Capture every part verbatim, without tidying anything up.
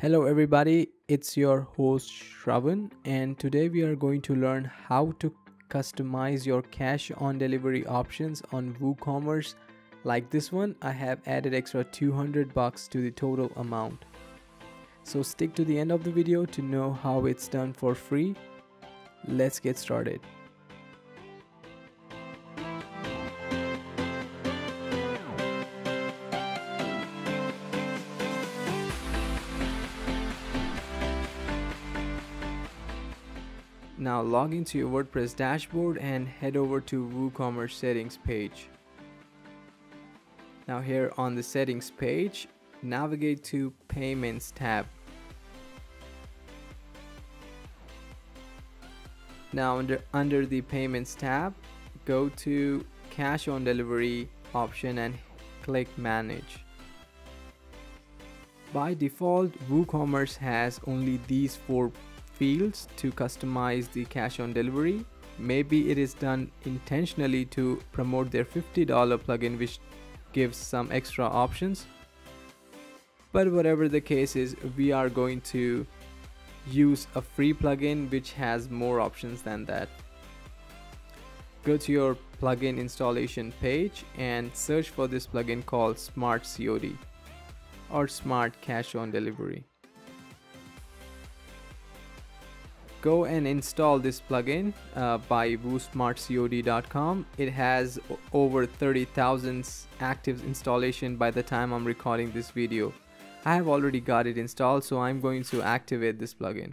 Hello everybody, it's your host Shravan, and today we are going to learn how to customize your cash on delivery options on WooCommerce. Like this one, I have added extra two hundred bucks to the total amount. So stick to the end of the video to know how it's done for free. Let's get started. Now log into your WordPress dashboard and head over to WooCommerce settings page. Now here on the settings page, navigate to Payments tab. Now under, under the Payments tab, go to Cash on Delivery option and click Manage. By default, WooCommerce has only these four fields to customize the cash on delivery. Maybe it is done intentionally to promote their fifty dollar plugin, which gives some extra options. But whatever the case is, we are going to use a free plugin which has more options than that. Go to your plugin installation page and search for this plugin called Smart C O D or Smart Cash on Delivery. Go and install this plugin uh, by Woo Smart Cod dot com. It has over thirty thousand active installation by the time I'm recording this video. I have already got it installed, so I'm going to activate this plugin.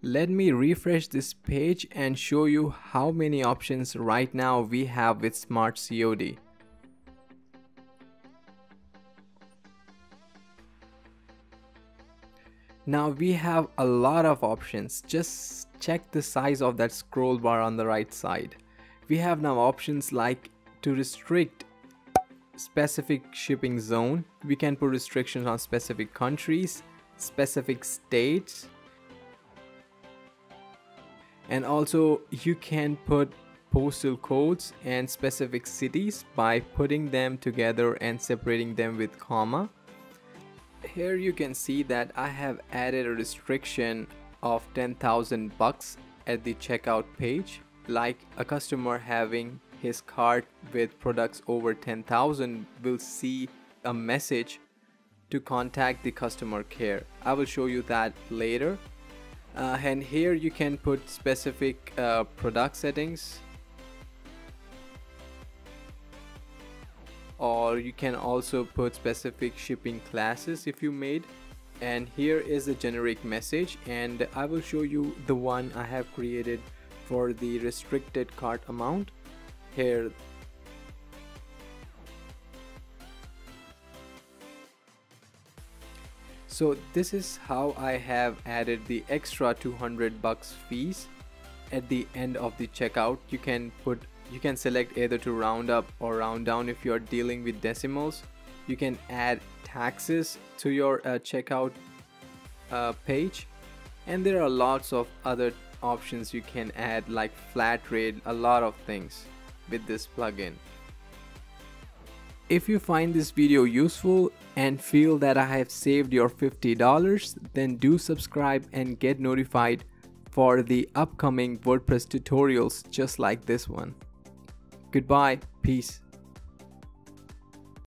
Let me refresh this page and show you how many options right now we have with Smart C O D. Now we have a lot of options. Just check the size of that scroll bar on the right side. We have now options like to restrict specific shipping zone. We can put restrictions on specific countries, specific states, and also you can put postal codes and specific cities by putting them together and separating them with comma. Here you can see that I have added a restriction of ten thousand bucks at the checkout page, like a customer having his cart with products over ten thousand will see a message to contact the customer care. I will show you that later. Uh, and here you can put specific uh, product settings, or you can also put specific shipping classes if you made. And here is a generic message, and I will show you the one I have created for the restricted cart amount here. So this is how I have added the extra two hundred bucks fees at the end of the checkout. You can put You can select either to round up or round down if you are dealing with decimals. You can add taxes to your uh, checkout uh, page, and there are lots of other options you can add, like flat rate, a lot of things with this plugin. If you find this video useful and feel that I have saved your fifty dollars, then do subscribe and get notified for the upcoming WordPress tutorials just like this one. Goodbye, peace.